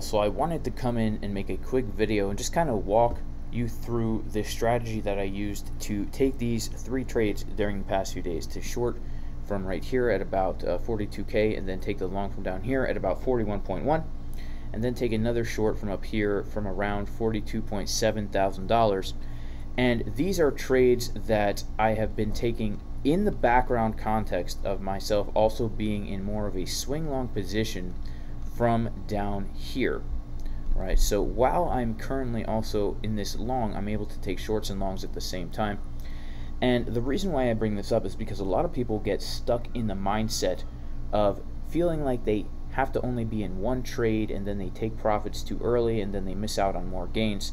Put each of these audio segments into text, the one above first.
So I wanted to come in and make a quick video and just kind of walk you through the strategy that I used to take these three trades during the past few days, to short from right here at about 42k, and then take the long from down here at about 41.1, and then take another short from up here from around $42,700. And these are trades that I have been taking in the background context of myself also being in more of a swing long position from down here, right? So while I'm currently also in this long, I'm able to take shorts and longs at the same time. And the reason why I bring this up is because a lot of people get stuck in the mindset of feeling like they have to only be in one trade, and then they take profits too early, and then they miss out on more gains.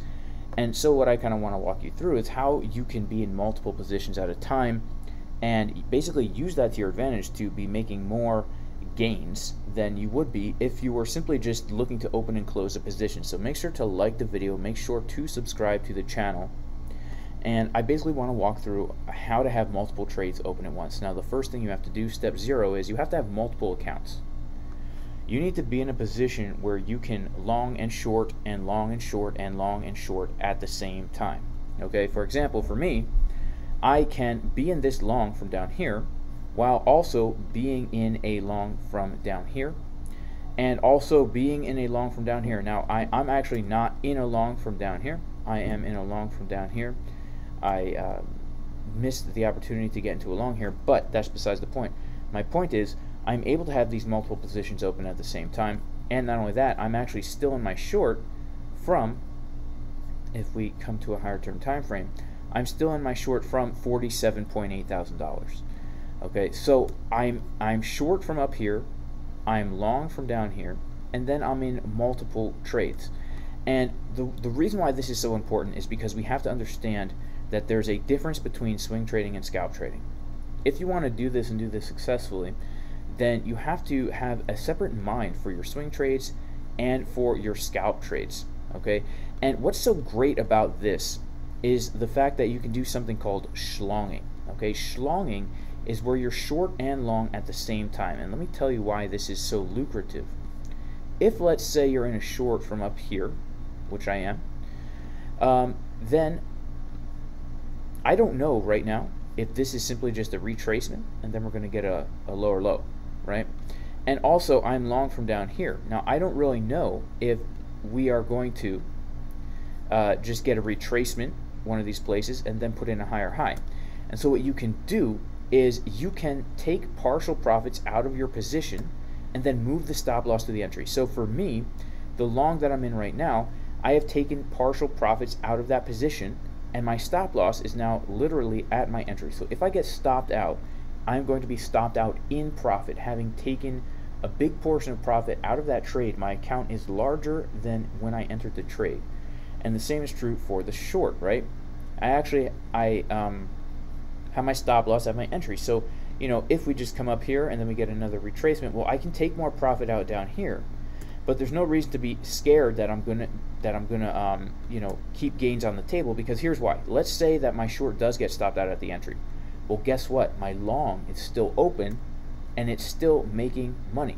And so what I kind of want to walk you through is how you can be in multiple positions at a time and basically use that to your advantage to be making more gains than you would be if you were simply just looking to open and close a position. So make sure to like the video, make sure to subscribe to the channel, and I basically want to walk through how to have multiple trades open at once. Now the first thing you have to do, step zero, is you have to have multiple accounts. You need to be in a position where you can long and short and long and short and long and short at the same time. Okay, for example, for me, I can be in this long from down here while also being in a long from down here, and also being in a long from down here. Now I'm actually not in a long from down here, I am in a long from down here. I missed the opportunity to get into a long here, but that's besides the point. My point is I'm able to have these multiple positions open at the same time, and not only that, I'm actually still in my short from, if we come to a higher term time frame, I'm still in my short from $47,800. Okay, so I'm short from up here, I'm long from down here, and then I'm in multiple trades. And the reason why this is so important is because we have to understand that there's a difference between swing trading and scalp trading. If you want to do this and do this successfully, then you have to have a separate mind for your swing trades and for your scalp trades. Okay, and what's so great about this is the fact that you can do something called schlonging. Okay, schlonging is where you're short and long at the same time, and let me tell you why this is so lucrative. If, let's say, you're in a short from up here, which I am, then I don't know right now if this is simply just a retracement and then we're going to get a lower low, right? And also I'm long from down here. Now I don't really know if we are going to just get a retracement one of these places and then put in a higher high. And so what you can do is you can take partial profits out of your position and then move the stop loss to the entry. So for me, the long that I'm in right now, I have taken partial profits out of that position, and my stop loss is now literally at my entry. So if I get stopped out, I'm going to be stopped out in profit, having taken a big portion of profit out of that trade. My account is larger than when I entered the trade, and the same is true for the short, right? I have my stop loss at my entry. So, you know, if we just come up here and then we get another retracement, well, I can take more profit out down here, but there's no reason to be scared that I'm gonna you know, keep gains on the table, because here's why. Let's say that my short does get stopped out at the entry. Well, guess what? My long is still open and it's still making money.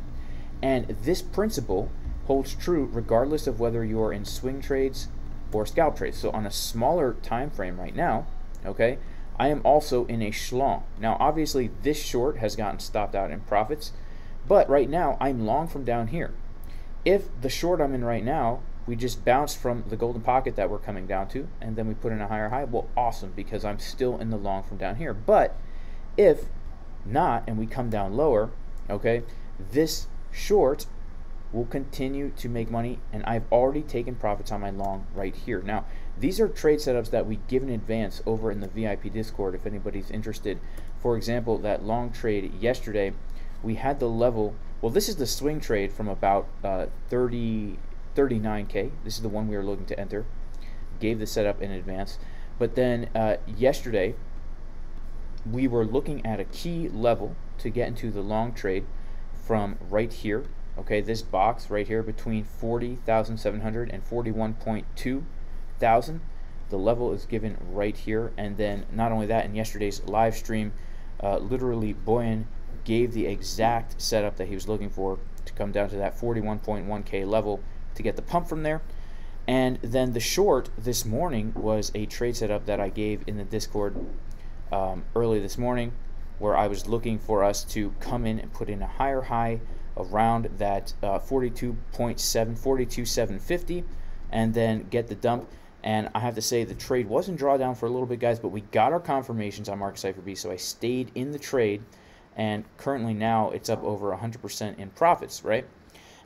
And this principle holds true regardless of whether you're in swing trades or scalp trades. So on a smaller time frame right now, okay, I am also in a schlong. Now obviously this short has gotten stopped out in profits, but right now I'm long from down here. If the short I'm in right now, we just bounced from the golden pocket that we're coming down to and then we put in a higher high, well, awesome, because I'm still in the long from down here. But if not and we come down lower, okay, this short will continue to make money, and I've already taken profits on my long right here. Now these are trade setups that we give in advance over in the VIP Discord if anybody's interested. For example, that long trade yesterday, we had the level, well, this is the swing trade from about 39k. This is the one we were looking to enter, gave the setup in advance. But then yesterday we were looking at a key level to get into the long trade from right here. Okay, this box right here between 40,700 and 41.2 thousand, the level is given right here. And then not only that, in yesterday's live stream, literally Boyan gave the exact setup that he was looking for to come down to that 41.1k level to get the pump from there. And then the short this morning was a trade setup that I gave in the Discord early this morning, where I was looking for us to come in and put in a higher high around that 42.750, and then get the dump. And I have to say the trade was in drawdown for a little bit, guys, but we got our confirmations on Market Cipher B, so I stayed in the trade, and currently now it's up over 100% in profits, right?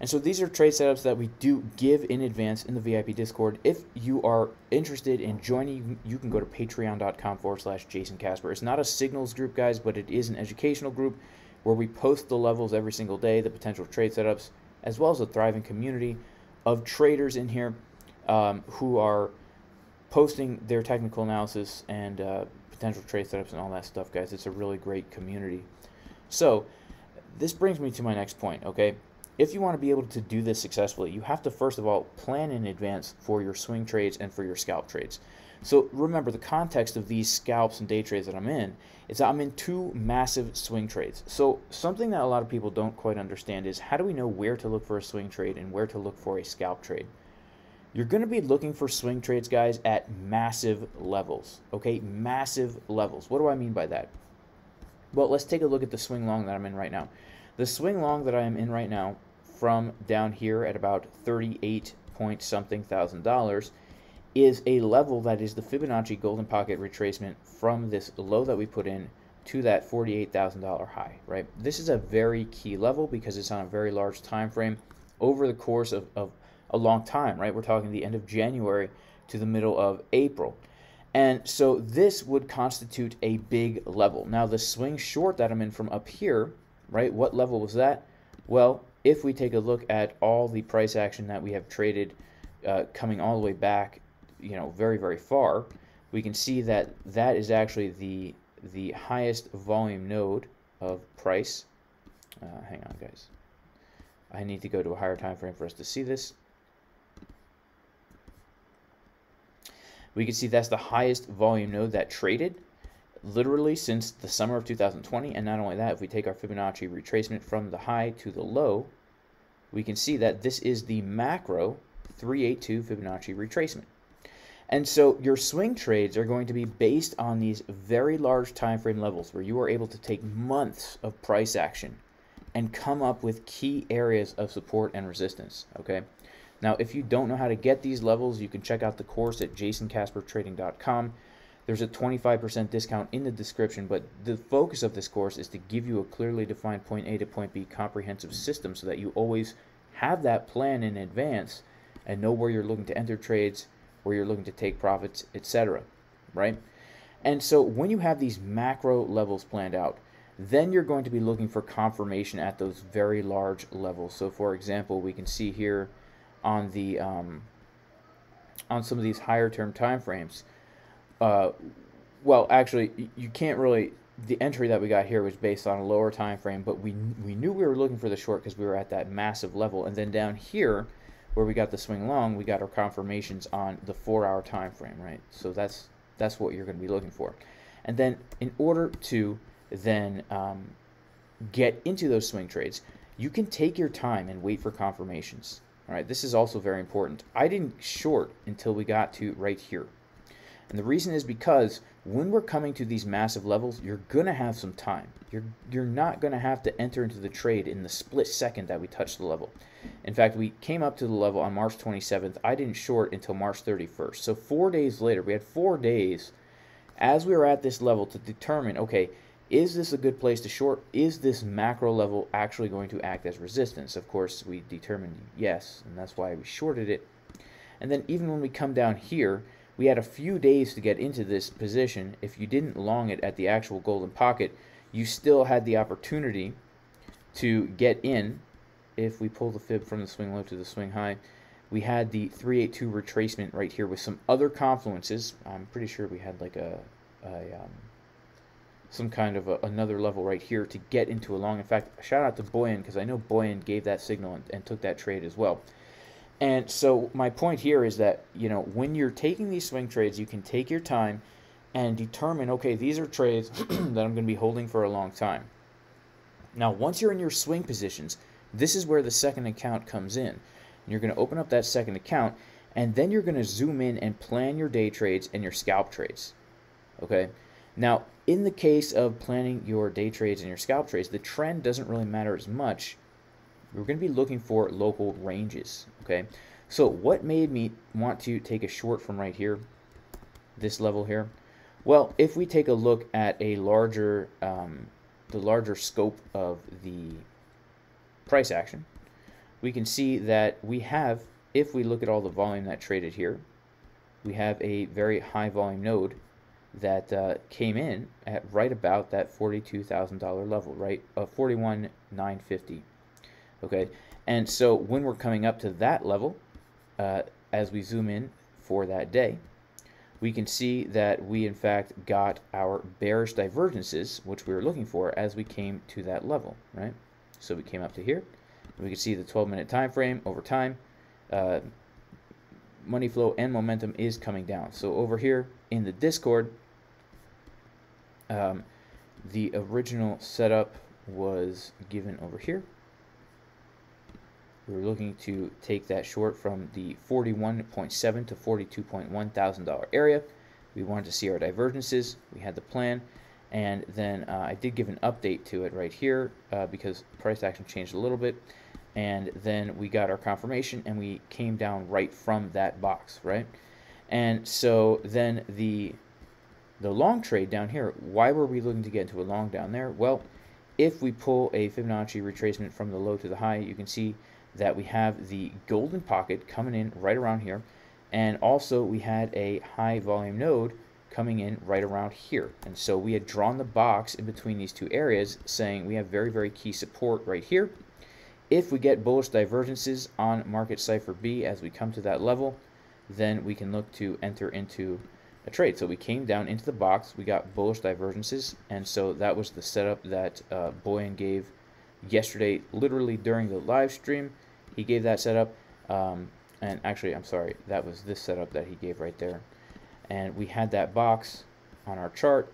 And so these are trade setups that we do give in advance in the VIP Discord. If you are interested in joining, you can go to patreon.com/JaysonCasper. It's not a signals group, guys, but it is an educational group where we post the levels every single day, the potential trade setups, as well as a thriving community of traders in here who are posting their technical analysis and potential trade setups and all that stuff, guys. It's a really great community. So this brings me to my next point, okay? If you want to be able to do this successfully, you have to, first of all, plan in advance for your swing trades and for your scalp trades. So remember, the context of these scalps and day trades that I'm in is that I'm in two massive swing trades. So something that a lot of people don't quite understand is, how do we know where to look for a swing trade and where to look for a scalp trade? You're going to be looking for swing trades, guys, at massive levels, okay? Massive levels. What do I mean by that? Well, let's take a look at the swing long that I'm in right now. The swing long that I am in right now, from down here at about 38 point something thousand dollars, is a level that is the Fibonacci golden pocket retracement from this low that we put in to that $48,000 high, right? This is a very key level because it's on a very large time frame over the course of a long time, right? We're talking the end of January to the middle of April. And so this would constitute a big level. Now the swing short that I'm in from up here, right? What level was that? Well, if we take a look at all the price action that we have traded coming all the way back, you know, very, very far, we can see that that is actually the highest volume node of price. Hang on, guys. I need to go to a higher time frame for us to see this. We can see that's the highest volume node that traded literally since the summer of 2020. And not only that, if we take our Fibonacci retracement from the high to the low, we can see that this is the macro 382 Fibonacci retracement. And so your swing trades are going to be based on these very large time frame levels where you are able to take months of price action and come up with key areas of support and resistance, okay? Now, if you don't know how to get these levels, you can check out the course at jaysoncaspertrading.com. There's a 25% discount in the description, but the focus of this course is to give you a clearly defined point A to point B comprehensive system so that you always have that plan in advance and know where you're looking to enter trades, where you're looking to take profits, etc., right? And so when you have these macro levels planned out, then you're going to be looking for confirmation at those very large levels. So for example, we can see here on the on some of these higher term timeframes, well, actually, you can't really. The entry that we got here was based on a lower time frame, but we knew we were looking for the short because we were at that massive level. And then down here, where we got the swing long, we got our confirmations on the 4-hour time frame, right? So that's what you're going to be looking for. And then in order to then get into those swing trades, you can take your time and wait for confirmations. All right, this is also very important. I didn't short until we got to right here. And the reason is because when we're coming to these massive levels, you're going to have some time. You're not going to have to enter into the trade in the split second that we touch the level. In fact, we came up to the level on March 27th. I didn't short until March 31st. So 4 days later, we had 4 days as we were at this level to determine, okay, is this a good place to short? Is this macro level actually going to act as resistance? Of course, we determined yes, and that's why we shorted it. And then even when we come down here, we had a few days to get into this position. If you didn't long it at the actual golden pocket, you still had the opportunity to get in. If we pull the fib from the swing low to the swing high, we had the 382 retracement right here with some other confluences. I'm pretty sure we had like some kind of another level right here to get into a long. In fact, shout out to Boyan, because I know Boyan gave that signal and took that trade as well. And so my point here is that, you know, when you're taking these swing trades, you can take your time and determine, okay, these are trades that I'm going to be holding for a long time. Now, once you're in your swing positions, this is where the second account comes in. You're going to open up that second account, and then you're going to zoom in and plan your day trades and your scalp trades. Okay. Now, in the case of planning your day trades and your scalp trades, the trend doesn't really matter as much. We're going to be looking for local ranges. Okay. So what made me want to take a short from right here, this level here? Well, if we take a look at a larger, the larger scope of the price action, we can see that we have, if we look at all the volume that traded here, we have a very high volume node that came in at right about that $42,000 level, right? $41,950. Okay, and so when we're coming up to that level, as we zoom in for that day, we can see that we in fact got our bearish divergences, which we were looking for as we came to that level, right? So we came up to here. We can see the 12-minute time frame over time. Money flow and momentum is coming down. So over here in the Discord, the original setup was given over here. We were looking to take that short from the $41.7 to $42.1 thousand area. We wanted to see our divergences. We had the plan. And then I did give an update to it right here because price action changed a little bit. And then we got our confirmation and we came down right from that box, right? And so then the long trade down here, why were we looking to get into a long down there? Well, if we pull a Fibonacci retracement from the low to the high, you can see that we have the golden pocket coming in right around here. And also we had a high volume node coming in right around here. And so we had drawn the box in between these two areas saying we have very, very key support right here. If we get bullish divergences on Market Cipher B as we come to that level, then we can look to enter into a trade. So we came down into the box, we got bullish divergences, and so that was the setup that Boyan gave yesterday, literally during the live stream. He gave that setup, and actually, I'm sorry, that was this setup that he gave right there. And we had that box on our chart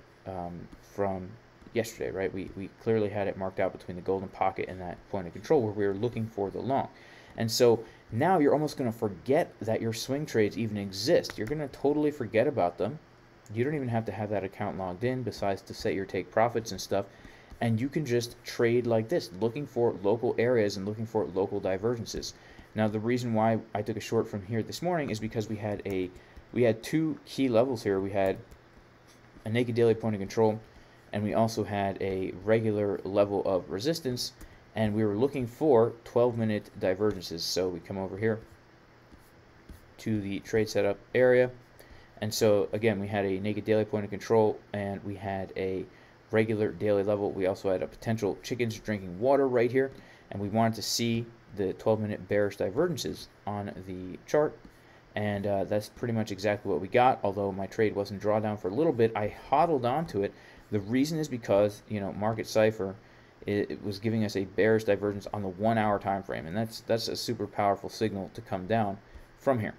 from yesterday, right? We clearly had it marked out between the golden pocket and that point of control where we were looking for the long. And so now you're almost going to forget that your swing trades even exist. You're going to totally forget about them. You don't even have to have that account logged in besides to set your take profits and stuff. And you can just trade like this, looking for local areas and looking for local divergences. Now, the reason why I took a short from here this morning is because we had two key levels here. We had a naked daily point of control, and we also had a regular level of resistance, and we were looking for 12-minute divergences. So we come over here to the trade setup area, and so again we had a naked daily point of control, and we had a regular daily level. We also had a potential chickens drinking water right here, and we wanted to see the 12-minute bearish divergences on the chart. And that's pretty much exactly what we got. Although my trade wasn't drawdown for a little bit, I hodled onto it. The reason is because, you know, Market Cipher, it was giving us a bearish divergence on the 1-hour time frame, and that's a super powerful signal to come down from here,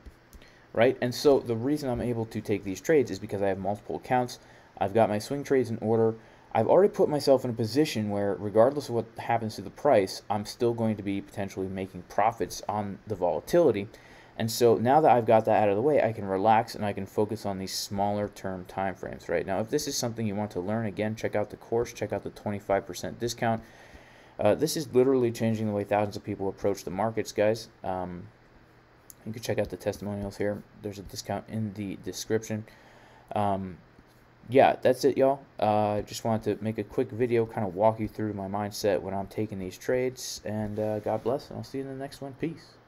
right? And so the reason I'm able to take these trades is because I have multiple accounts. I've got my swing trades in order. I've already put myself in a position where, regardless of what happens to the price, I'm still going to be potentially making profits on the volatility. And so now that I've got that out of the way, I can relax and I can focus on these smaller term time frames right now. If this is something you want to learn, again, check out the course, check out the 25% discount. This is literally changing the way thousands of people approach the markets, guys. You can check out the testimonials here. There's a discount in the description. Yeah, that's it, y'all. Just wanted to make a quick video, kind of walk you through my mindset when I'm taking these trades. And God bless, and I'll see you in the next one. Peace.